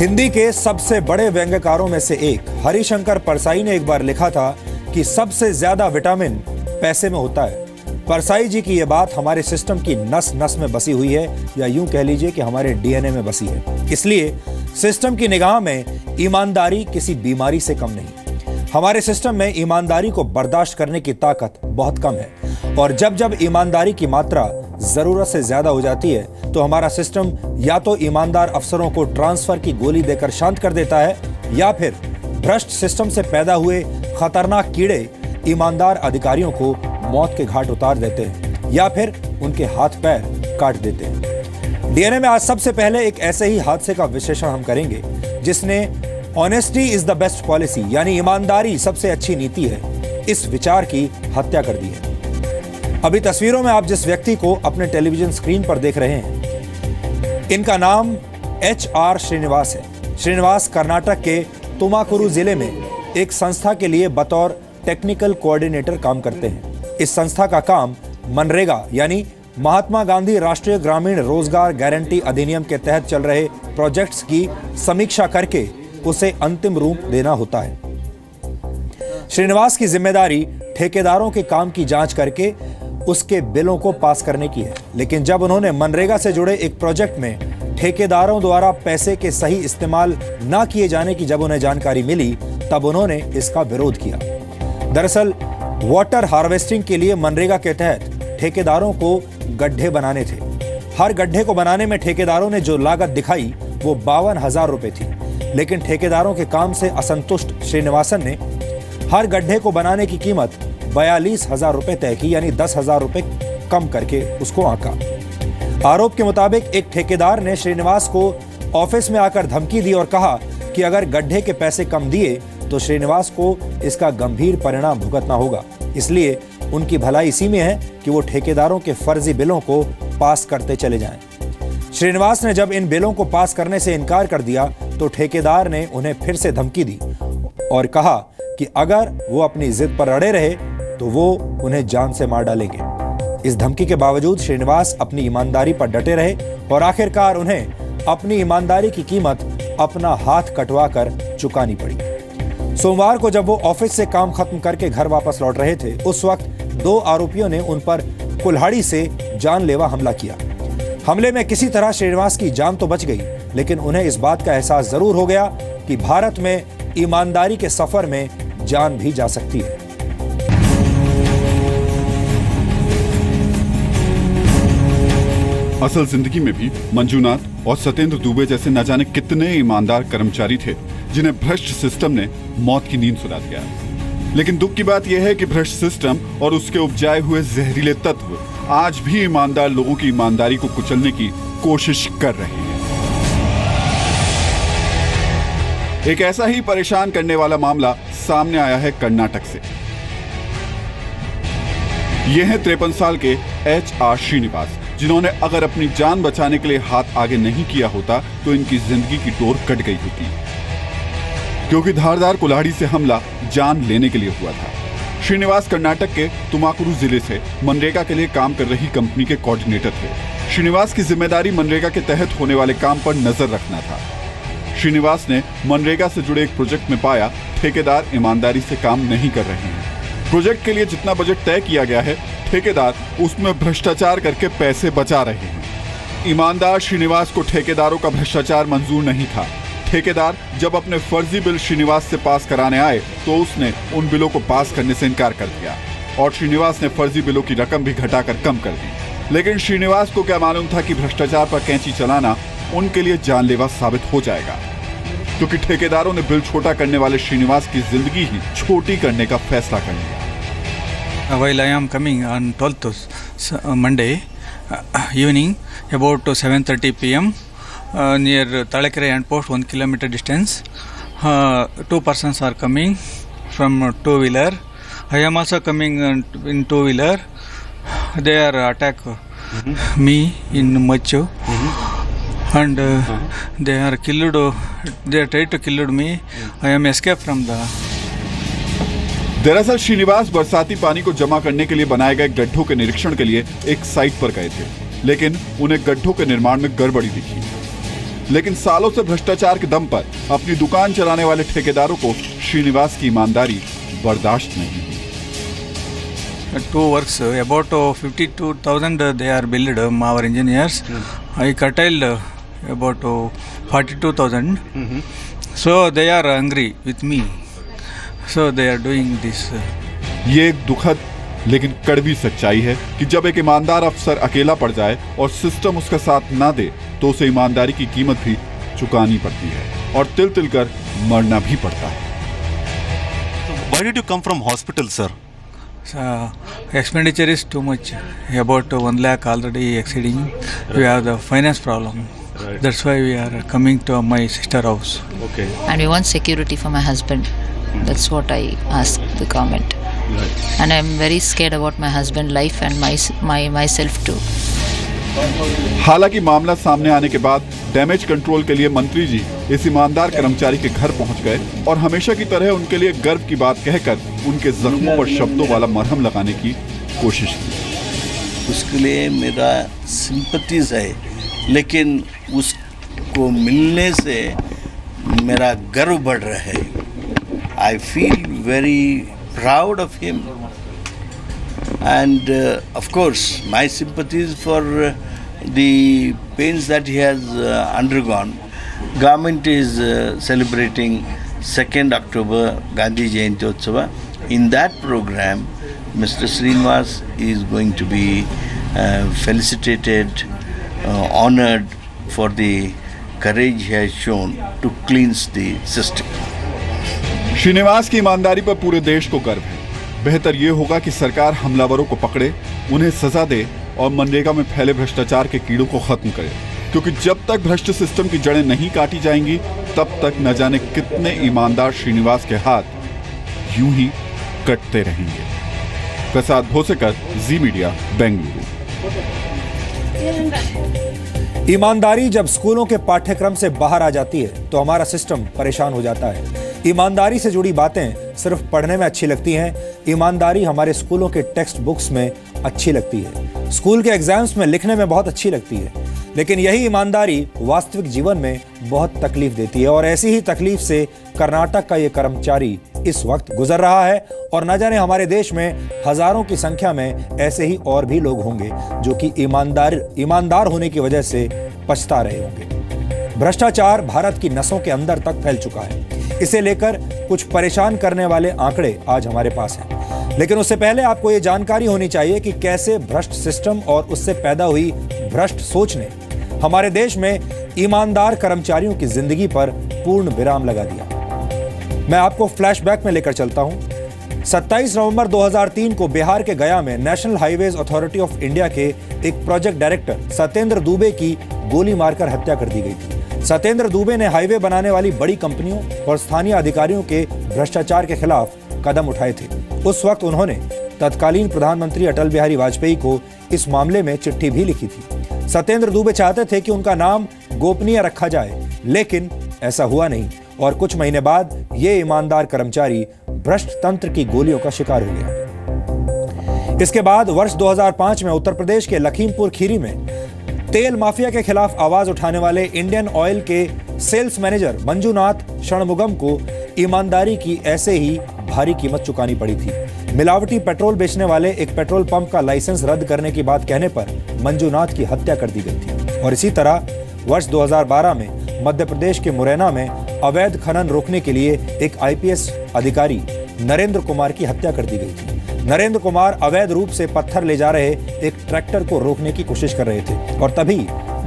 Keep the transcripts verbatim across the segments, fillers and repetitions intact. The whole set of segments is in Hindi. हिंदी के सबसे बड़े व्यंग्यकारों में से एक हरिशंकर परसाई ने एक बार लिखा था कि सबसे ज्यादा विटामिन पैसे में होता है। परसाई जी की ये बात हमारे सिस्टम की नस नस में बसी हुई है, या यूं कह लीजिए कि हमारे डीएनए में बसी है। इसलिए सिस्टम की निगाह में ईमानदारी किसी बीमारी से कम नहीं। हमारे सिस्टम में ईमानदारी को बर्दाश्त करने की ताकत बहुत कम है, और जब जब ईमानदारी की मात्रा जरूरत से ज्यादा हो जाती है तो हमारा सिस्टम या तो ईमानदार अफसरों को ट्रांसफर की गोली देकर शांत कर देता है, या फिर भ्रष्ट सिस्टम से पैदा हुए खतरनाक कीड़े ईमानदार अधिकारियों को मौत के घाट उतार देते हैं, या फिर उनके हाथ पैर काट देते हैं। डीएनए में आज सबसे पहले एक ऐसे ही हादसे का विश्लेषण हम करेंगे जिसने honesty is the best policy, यानी ईमानदारी सबसे अच्छी नीति है, इस विचार की हत्या कर दी है। अभी तस्वीरों में आप जिस व्यक्ति को अपने टेलीविजन स्क्रीन पर देख रहे हैं, इनका नाम एचआर श्रीनिवास है। श्रीनिवास कर्नाटक के तुमकुरु जिले में एक संस्था के लिए बतौर टेक्निकल कोऑर्डिनेटर काम करते हैं। इस संस्था का काम मनरेगा यानी महात्मा गांधी राष्ट्रीय ग्रामीण रोजगार गारंटी अधिनियम के तहत चल रहे प्रोजेक्ट्स की समीक्षा करके उसे अंतिम रूप देना होता है। श्रीनिवास की जिम्मेदारी ठेकेदारों के काम की जांच करके उसके बिलों को पास करने की है, लेकिन जब उन्होंने मनरेगा से जुड़े एक प्रोजेक्ट में ठेकेदारों द्वारा पैसे के सही इस्तेमाल ना किए जाने की जब उन्हें जानकारी मिली, तब उन्होंने इसका विरोध किया। दरअसल वाटर हार्वेस्टिंग के लिए मनरेगा के तहत ठेकेदारों को गड्ढे बनाने थे। हर गड्ढे को बनाने में ठेकेदारों ने जो लागत दिखाई वो बावन हजार रुपये थी, लेकिन ठेकेदारों के काम से असंतुष्ट श्रीनिवासन ने हर गड्ढे को बनाने की कीमत बयालीस हजार रुपये तय की, यानी दस हजार रुपये कम करके उसको आंका। आरोप के मुताबिक एक ठेकेदार ने श्रीनिवास को ऑफिस में आकर धमकी दी और कहा कि अगर गड्ढे के पैसे कम दिए तो श्रीनिवास को इसका गंभीर परिणाम भुगतना होगा, इसलिए उनकी भलाई इसी में है कि वो ठेकेदारों के फर्जी बिलों को पास करते चले जाएं। श्रीनिवास ने जब इन बिलों को पास करने से इनकार कर दिया तो ठेकेदार ने उन्हें फिर से धमकी दी और कहा कि अगर वो अपनी जिद पर अड़े रहे तो वो उन्हें जान से मार डालेंगे। इस धमकी के बावजूद श्रीनिवास अपनी ईमानदारी पर डटे रहे और आखिरकार उन्हें अपनी ईमानदारी की कीमत अपना हाथ कटवा कर चुकानी पड़ी। सोमवार को जब वो ऑफिस से काम खत्म करके घर वापस लौट रहे थे, उस वक्त दो आरोपियों ने उन पर कुल्हाड़ी से जानलेवा हमला किया। हमले में किसी तरह श्रीनिवास की जान तो बच गई, लेकिन उन्हें इस बात का एहसास जरूर हो गया कि भारत में ईमानदारी के सफर में जान भी जा सकती है। असल जिंदगी में भी मंजूनाथ और सत्येंद्र दुबे जैसे न जाने कितने ईमानदार कर्मचारी थे जिन्हें भ्रष्ट सिस्टम ने मौत की नींद सुला दिया। लेकिन दुख की बात यह है कि भ्रष्ट सिस्टम और उसके उपजाए हुए जहरीले तत्व आज भी ईमानदार लोगों की ईमानदारी को कुचलने की कोशिश कर रहे हैं। एक ऐसा ही परेशान करने वाला मामला सामने आया है कर्नाटक से। ये हैं तिरपन साल के एच आर श्रीनिवास, जिन्होंने अगर अपनी जान बचाने के लिए हाथ आगे नहीं किया होता तो इनकी जिंदगी की डोर कट गई होती, क्योंकि धारदार कुल्हाड़ी से हमला जान लेने के लिए हुआ था। श्रीनिवास कर्नाटक के तुमकुरु जिले से मनरेगा के लिए काम कर रही कंपनी के कोऑर्डिनेटर थे। श्रीनिवास की जिम्मेदारी मनरेगा के तहत होने वाले काम पर नजर रखना था। श्रीनिवास ने मनरेगा से जुड़े एक प्रोजेक्ट में पाया ठेकेदार ईमानदारी से काम नहीं कर रहे हैं। प्रोजेक्ट के लिए जितना बजट तय किया गया है, ठेकेदार उसमें भ्रष्टाचार करके पैसे बचा रहे हैं। ईमानदार श्रीनिवास को ठेकेदारों का भ्रष्टाचार मंजूर नहीं था। ठेकेदार जब अपने फर्जी बिल श्रीनिवास से पास कराने आए तो उसने उन बिलों को पास करने से इनकार कर दिया और श्रीनिवास ने फर्जी बिलों की रकम भी घटाकर कम कर दी। लेकिन श्रीनिवास को क्या मालूम था कि भ्रष्टाचार पर कैंची चलाना उनके लिए जानलेवा साबित हो जाएगा, क्योंकि ठेकेदारों ने बिल छोटा करने वाले श्रीनिवास की जिंदगी ही छोटी करने का फैसला कर लिया। While I am coming on twelfth Monday evening about seven thirty p m near Talékera and post one kilometer distance, two persons are coming from two wheeler. I am also coming in two wheeler. They are attack me in macho. And uh, uh-huh. they are killed. Uh, they tried to kill me. Yeah. I am escaped from the. दरअसल श्रीनिवास बरसाती पानी को जमा करने के लिए बनाए गए गड्ढों के निरीक्षण के लिए एक साइट पर गए थे, लेकिन उन्हें गड्ढों के निर्माण में गड़बड़ी दिखी। लेकिन सालों से भ्रष्टाचार के दम पर अपनी दुकान चलाने वाले ठेकेदारों को श्रीनिवास की ईमानदारी बर्दाश्त नहीं हुई। Two works, about fifty-two thousand they are billed, our engineers. I curtailed about forty-two thousand. So they are angry with me. So they are doing this. ये एक दुखद लेकिन कड़वी सच्चाई है कि जब एक ईमानदार अफसर अकेला पड़ जाए और सिस्टम उसका साथ ना दे तो उसे ईमानदारी की कीमत भी चुकानी पड़ती है और तिल तिल कर मरना भी पड़ता है। Why did you come from hospital, sir? Uh, expenditure is too much. About one lakh already exceeding. We have the finance problem. Right. That's why we are coming to my sister house. Okay. And we want security for my husband. That's what I asked the government. Right. And I'm very scared about my husband life and my my myself too. हालांकि मामला सामने आने के बाद डैमेज कंट्रोल के लिए मंत्री जी इस ईमानदार कर्मचारी के घर पहुंच गए और हमेशा की तरह उनके लिए गर्व की बात कहकर उनके जख्मों पर शब्दों वाला मरहम लगाने की कोशिश की। उसके लिए मेरा सिंपैथीज है, लेकिन उसको मिलने से मेरा गर्व बढ़ रहा है। I feel very proud of him, and uh, of course, my sympathies for uh, the pains that he has uh, undergone. Government is uh, celebrating second October Gandhi Jayanti Utsava. In that program, Mister Srinivas is going to be uh, felicitated, uh, honored for the courage he has shown to cleanse the system. Srinivas की ईमानदारी पर पूरे देश को गर्व है। बेहतर ये होगा कि सरकार हमलावरों को पकड़े, उन्हें सजा दे और मनरेगा में फैले भ्रष्टाचार के कीड़ों को खत्म करे, क्योंकि जब तक भ्रष्ट सिस्टम की जड़ें नहीं काटी जाएंगी तब तक न जाने कितने ईमानदार श्रीनिवास के हाथ यूं ही कटते रहेंगे। प्रसाद भोसेकर, जी मीडिया, बेंगलुरु। ईमानदारी जब स्कूलों के पाठ्यक्रम से बाहर आ जाती है तो हमारा सिस्टम परेशान हो जाता है। ईमानदारी से जुड़ी बातें सिर्फ पढ़ने में अच्छी लगती हैं, ईमानदारी हमारे स्कूलों के टेक्स्ट बुक्स में अच्छी लगती है, स्कूल के एग्जाम्स में लिखने में बहुत अच्छी लगती है, लेकिन यही ईमानदारी वास्तविक जीवन में बहुत तकलीफ देती है। और ऐसी ही तकलीफ से कर्नाटक का ये कर्मचारी इस वक्त गुजर रहा है और न जाने हमारे देश में हजारों की संख्या में ऐसे ही और भी लोग होंगे जो कि ईमानदार ईमानदार होने की वजह से पछता रहे होंगे। भ्रष्टाचार भारत की नसों के अंदर तक फैल चुका है, इसे लेकर कुछ परेशान करने वाले आंकड़े आज हमारे पास हैं, लेकिन उससे पहले आपको ये जानकारी होनी चाहिए कि कैसे भ्रष्ट सिस्टम और उससे पैदा हुई भ्रष्ट सोच ने हमारे देश में ईमानदार कर्मचारियों की जिंदगी पर पूर्ण विराम लगा दिया। मैं आपको फ्लैशबैक में लेकर चलता हूं। सत्ताईस नवंबर दो हज़ार तीन को बिहार के गया में national highway authority of India के एक प्रोजेक्ट डायरेक्टर सत्येंद्र दुबे की गोली मारकर हत्या कर दी गई थी। सत्येंद्र दुबे ने हाईवे बनाने वाली बड़ी कंपनियों और स्थानीय अधिकारियों के भ्रष्टाचार के खिलाफ कदम उठाए थे। उस वक्त उन्होंने तत्कालीन प्रधानमंत्री अटल बिहारी वाजपेयी को इस मामले में चिट्ठी भी लिखी थी। सत्येंद्र दुबे चाहते थे कि उनका नाम गोपनीय रखा जाए, लेकिन ऐसा हुआ नहीं और कुछ महीने बाद ये ईमानदार कर्मचारी भ्रष्ट तंत्र की गोलियों का शिकार हो गया। इसके बाद वर्ष दो हज़ार पाँच में उत्तर प्रदेश के लखीमपुर खीरी में तेल माफिया के खिलाफ आवाज उठाने वाले इंडियन ऑयल के सेल्स मैनेजर मंजूनाथ शनमुगम को ईमानदारी की ऐसे ही भारी कीमत चुकानी पड़ी थी। मिलावटी पेट्रोल बेचने वाले एक पेट्रोल पंप का लाइसेंस रद्द करने की बात कहने पर मंजूनाथ की हत्या कर दी गई थी। और इसी तरह वर्ष दो हज़ार बारह में मध्य प्रदेश के मुरैना में अवैध खनन रोकने के लिए एक आई पी एस अधिकारी नरेंद्र कुमार की हत्या कर दी गई थी। नरेंद्र कुमार अवैध रूप से पत्थर ले जा रहे एक ट्रैक्टर को रोकने की कोशिश कर रहे थे और तभी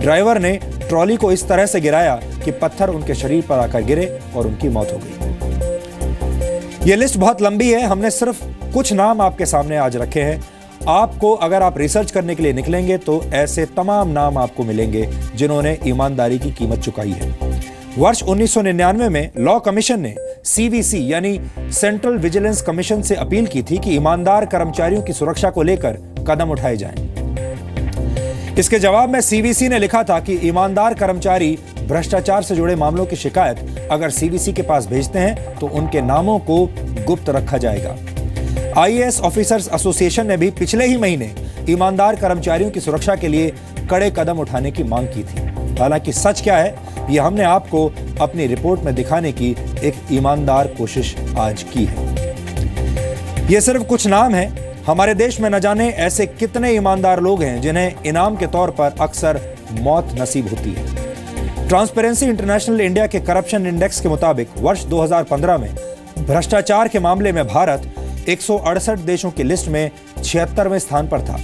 ड्राइवर ने ट्रॉली को इस तरह से गिराया कि पत्थर उनके शरीर पर आकर गिरे और उनकी मौत हो गई। ये लिस्ट बहुत लंबी है, हमने सिर्फ कुछ नाम आपके सामने आज रखे हैं। आपको अगर आप रिसर्च करने के लिए निकलेंगे तो ऐसे तमाम नाम आपको मिलेंगे जिन्होंने ईमानदारी की कीमत चुकाई है। वर्ष उन्नीस सौ निन्यानवे में लॉ कमीशन ने सी वी सी यानी सेंट्रल विजिलेंस कमीशन से अपील की थी कि ईमानदार कर्मचारियों की सुरक्षा को लेकर कदम उठाए जाएं। इसके जवाब में सी वी सी ने लिखा था कि ईमानदार कर्मचारी भ्रष्टाचार से जुड़े मामलों की शिकायत अगर सी वी सी के पास भेजते हैं तो उनके नामों को गुप्त रखा जाएगा। I A S officers association ने भी पिछले ही महीने ईमानदार कर्मचारियों की सुरक्षा के लिए कड़े कदम उठाने की मांग की थी। हालांकि सच क्या है ये हमने आपको अपनी रिपोर्ट में दिखाने की एक ईमानदार कोशिश आज की है। ये सिर्फ कुछ नाम है, हमारे देश में न जाने ऐसे कितने ईमानदार लोग हैं जिन्हें इनाम के तौर पर अक्सर मौत नसीब होती है। ट्रांसपेरेंसी इंटरनेशनल इंडिया के करप्शन इंडेक्स के मुताबिक वर्ष दो हज़ार पंद्रह में भ्रष्टाचार के मामले में भारत एक सौ अड़सठ देशों की लिस्ट में छिहत्तरवें स्थान पर था।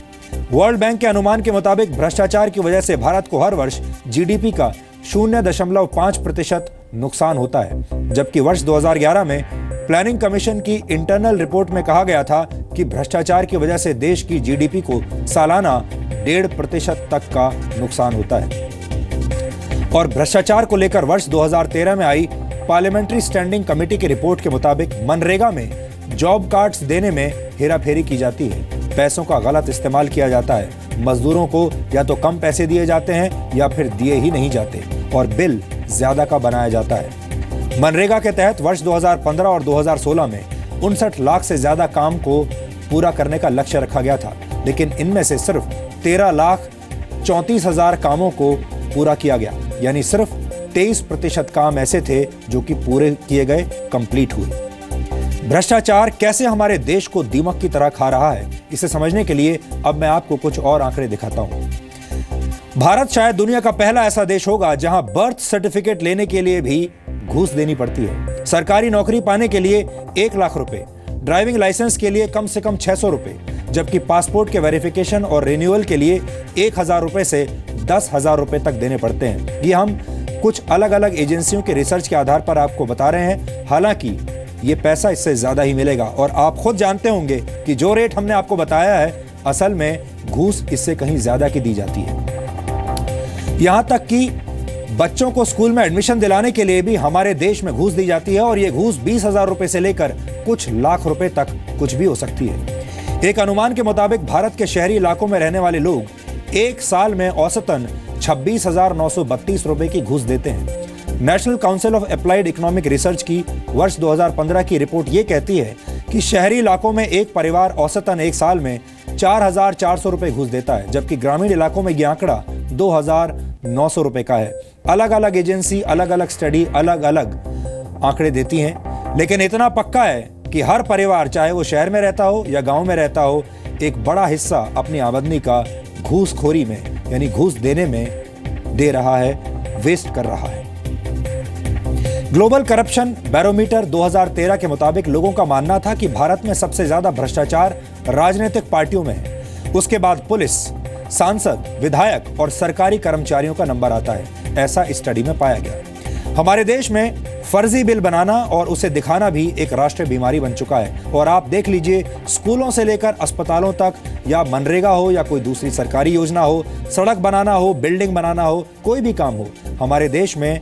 वर्ल्ड बैंक के अनुमान के मुताबिक भ्रष्टाचार की वजह से भारत को हर वर्ष जीडीपी का शून्य दशमलव पाँच प्रतिशत नुकसान होता है, जबकि वर्ष दो हज़ार ग्यारह में प्लानिंग कमीशन की इंटरनल रिपोर्ट में कहा गया था कि भ्रष्टाचार की वजह से देश की जीडीपी को सालाना डेढ़ प्रतिशत तक का नुकसान होता है। और भ्रष्टाचार को लेकर वर्ष दो हज़ार तेरह में आई पार्लियामेंट्री स्टैंडिंग कमेटी की रिपोर्ट के मुताबिक मनरेगा में जॉब कार्ड्स देने में हेराफेरी की जाती है, पैसों का गलत इस्तेमाल किया जाता है, मजदूरों को या तो कम पैसे दिए जाते हैं या फिर दिए ही नहीं जाते और बिल ज्यादा का बनाया जाता है। मनरेगा के तहत वर्ष दो हज़ार पंद्रह और दो हज़ार सोलह में उनसठ लाख से ज्यादा काम को पूरा करने का लक्ष्य रखा गया था, लेकिन इनमें से सिर्फ तेरह लाख चौंतीस हजार कामों को पूरा किया गया, यानी सिर्फ तेईस प्रतिशत काम ऐसे थे जो कि पूरे किए गए, कंप्लीट हुए। भ्रष्टाचार कैसे हमारे देश को दीमक की तरह खा रहा है, इसे समझने के लिए अब मैं आपको कुछ और आंकड़े दिखाता हूं। भारत शायद दुनिया का पहला ऐसा देश होगा जहां बर्थ सर्टिफिकेट लेने के लिए भी घूस देनी पड़ती है। सरकारी नौकरी पाने के लिए एक लाख रुपए, ड्राइविंग लाइसेंस के लिए कम से कम छह सौ रुपए, जबकि पासपोर्ट के वेरिफिकेशन और रिन्यूअल के लिए एक हजार रुपए से दस हजार रुपए तक देने पड़ते हैं। ये हम कुछ अलग अलग एजेंसियों के रिसर्च के आधार पर आपको बता रहे हैं। हालांकि ये पैसा इससे ज्यादा ही मिलेगा और आप खुद जानते होंगे कि जो रेट हमने आपको बताया है असल में घूस इससे कहीं ज्यादा की दी जाती है। यहां तक कि बच्चों को स्कूल में एडमिशन दिलाने के लिए भी हमारे देश में घूस दी जाती है और ये घूस बीस हजार रुपए से लेकर कुछ लाख रुपए तक कुछ भी हो सकती है। एक अनुमान के मुताबिक भारत के शहरी इलाकों में रहने वाले लोग एक साल में औसतन छब्बीस हजार नौ सौ बत्तीस रुपए की घूस देते हैं। National council of applied economic research की वर्ष दो हज़ार पंद्रह की रिपोर्ट ये कहती है कि शहरी इलाकों में एक परिवार औसतन एक साल में चार हजार चार सौ रुपये घूस देता है, जबकि ग्रामीण इलाकों में यह आंकड़ा दो हजार नौ सौ रुपये का है। अलग अलग एजेंसी, अलग अलग स्टडी, अलग अलग आंकड़े देती हैं, लेकिन इतना पक्का है कि हर परिवार, चाहे वो शहर में रहता हो या गाँव में रहता हो, एक बड़ा हिस्सा अपनी आमदनी का घूसखोरी में यानी घूस देने में दे रहा है, वेस्ट कर रहा है। ग्लोबल करप्शन बैरोमीटर दो हज़ार तेरह के मुताबिक लोगों का मानना था कि भारत में सबसे ज्यादा भ्रष्टाचार राजनीतिक पार्टियों में है, उसके बाद पुलिस, सांसद, विधायक और सरकारी कर्मचारियों का नंबर आता है, ऐसा स्टडी में पाया गया। हमारे देश में फर्जी बिल बनाना और उसे दिखाना भी एक राष्ट्रीय बीमारी बन चुका है और आप देख लीजिए स्कूलों से लेकर अस्पतालों तक, या मनरेगा हो या कोई दूसरी सरकारी योजना हो, सड़क बनाना हो, बिल्डिंग बनाना हो, कोई भी काम हो, हमारे देश में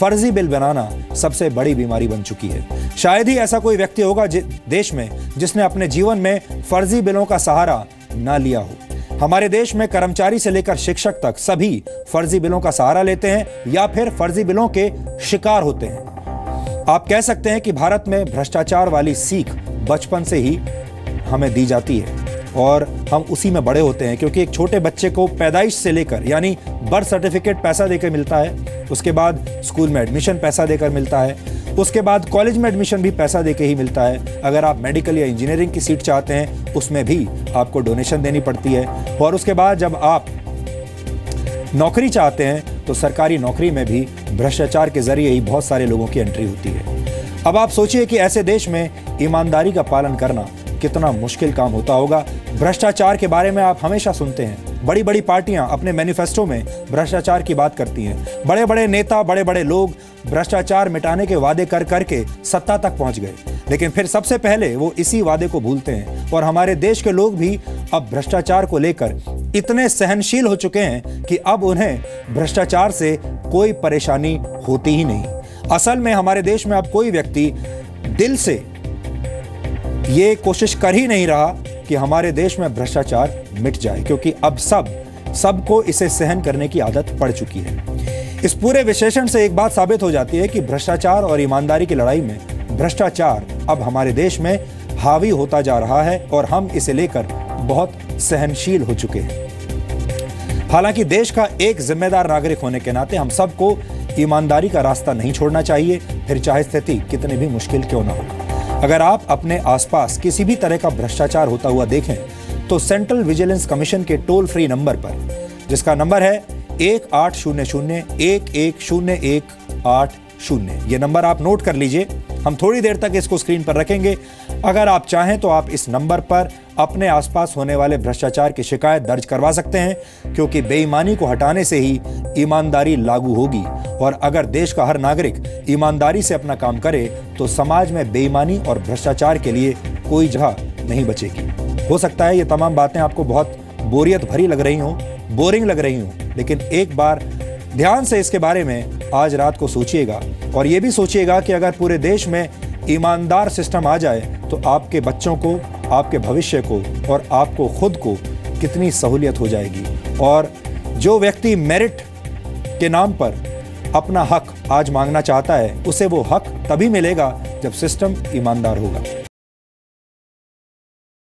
फर्जी बिल बनाना सबसे बड़ी बीमारी बन चुकी है। शायद ही ऐसा कोई व्यक्ति होगा देश में जिसने अपने जीवन में फर्जी बिलों का सहारा ना लिया हो। हमारे देश में कर्मचारी से लेकर शिक्षक तक सभी फर्जी बिलों का सहारा लेते हैं या फिर फर्जी बिलों के शिकार होते हैं। आप कह सकते हैं कि भारत में भ्रष्टाचार वाली सीख बचपन से ही हमें दी जाती है और हम उसी में बड़े होते हैं, क्योंकि एक छोटे बच्चे को पैदाइश से लेकर यानी बर्थ सर्टिफिकेट पैसा देकर मिलता है, उसके बाद स्कूल में एडमिशन पैसा देकर मिलता है, उसके बाद कॉलेज में एडमिशन भी पैसा देकर ही मिलता है। अगर आप मेडिकल या इंजीनियरिंग की सीट चाहते हैं उसमें भी आपको डोनेशन देनी पड़ती है, और उसके बाद जब आप नौकरी चाहते हैं तो सरकारी नौकरी में भी भ्रष्टाचार के जरिए ही बहुत सारे लोगों की एंट्री होती है। अब आप सोचिए कि ऐसे देश में ईमानदारी का पालन करना कितना मुश्किल काम होता होगा। भ्रष्टाचार के बारे में आप हमेशा सुनते हैं, बड़ी बड़ी पार्टियां अपने मैनिफेस्टो में भ्रष्टाचार की बात करती हैं, बड़े बड़े नेता, बड़े बड़े लोग भ्रष्टाचार मिटाने के वादे कर करके सत्ता तक पहुंच गए, लेकिन फिर सबसे पहले वो इसी वादे को भूलते हैं। और हमारे देश के लोग भी अब भ्रष्टाचार को लेकर इतने सहनशील हो चुके हैं कि अब उन्हें भ्रष्टाचार से कोई परेशानी होती ही नहीं। असल में हमारे देश में अब कोई व्यक्ति दिल से ये कोशिश कर ही नहीं रहा कि हमारे देश में भ्रष्टाचार मिट जाए, क्योंकि अब सब सबको इसे सहन करने की आदत पड़ चुकी है। इस पूरे विश्लेषण से एक बात साबित हो जाती है कि भ्रष्टाचार और ईमानदारी की लड़ाई में भ्रष्टाचार अब हमारे देश में हावी होता जा रहा है और हम इसे लेकर बहुत सहनशील हो चुके हैं। हालांकि देश का एक जिम्मेदार नागरिक होने के नाते हम सबको ईमानदारी का रास्ता नहीं छोड़ना चाहिए, फिर चाहे स्थिति कितनी भी मुश्किल क्यों ना हो। अगर आप अपने आसपास किसी भी तरह का भ्रष्टाचार होता हुआ देखें तो सेंट्रल विजिलेंस कमीशन के टोल फ्री नंबर पर, जिसका नंबर है एक आठ शून्य शून्य एक एक शून्य एक आठ शून्य, ये नंबर आप नोट कर लीजिए। हम थोड़ी देर तक इसको स्क्रीन पर रखेंगे। अगर आप चाहें तो आप इस नंबर पर अपने आसपास होने वाले भ्रष्टाचार की शिकायत दर्ज करवा सकते हैं, क्योंकि बेईमानी को हटाने से ही ईमानदारी लागू होगी। और अगर देश का हर नागरिक ईमानदारी से अपना काम करे तो समाज में बेईमानी और भ्रष्टाचार के लिए कोई जगह नहीं बचेगी। हो सकता है ये तमाम बातें आपको बहुत बोरियत भरी लग रही हों, बोरिंग लग रही हों, लेकिन एक बार ध्यान से इसके बारे में आज रात को सोचिएगा। और ये भी सोचिएगा कि अगर पूरे देश में ईमानदार सिस्टम आ जाए तो आपके बच्चों को, आपके भविष्य को और आपको खुद को कितनी सहूलियत हो जाएगी। और जो व्यक्ति मेरिट के नाम पर अपना हक आज मांगना चाहता है, उसे वो हक तभी मिलेगा जब सिस्टम ईमानदार होगा।